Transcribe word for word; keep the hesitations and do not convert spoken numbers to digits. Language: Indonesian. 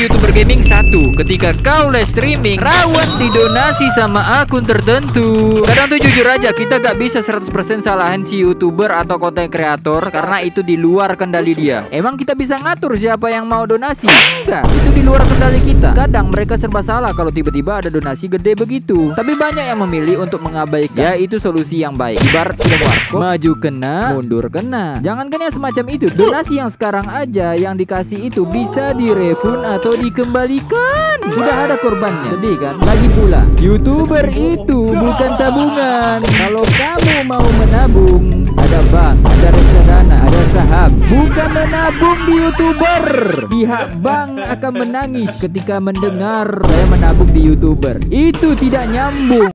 YouTuber gaming satu. Ketika kau live streaming, rawan didonasi sama akun tertentu. Kadang tuh jujur aja, kita gak bisa seratus persen salahin si YouTuber atau konten kreator karena itu di luar kendali dia. Emang kita bisa ngatur siapa yang mau donasi? Enggak, itu di luar kendali kita. Kadang mereka serba salah kalau tiba-tiba ada donasi gede begitu. Tapi banyak yang memilih untuk mengabaikan. Ya, itu solusi yang baik. Ibarat warkop, maju kena, mundur kena. Jangan kena semacam itu. Donasi yang sekarang aja yang dikasih itu bisa direfund atau dikembalikan. Sudah ada korbannya. Sedih kan? Lagi pula, YouTuber itu bukan tabungan. Kalau kamu mau menabung, ada bank, ada reksadana, ada saham. Bukan menabung di YouTuber. Pihak bank akan menangis ketika mendengar saya menabung di YouTuber. Itu tidak nyambung.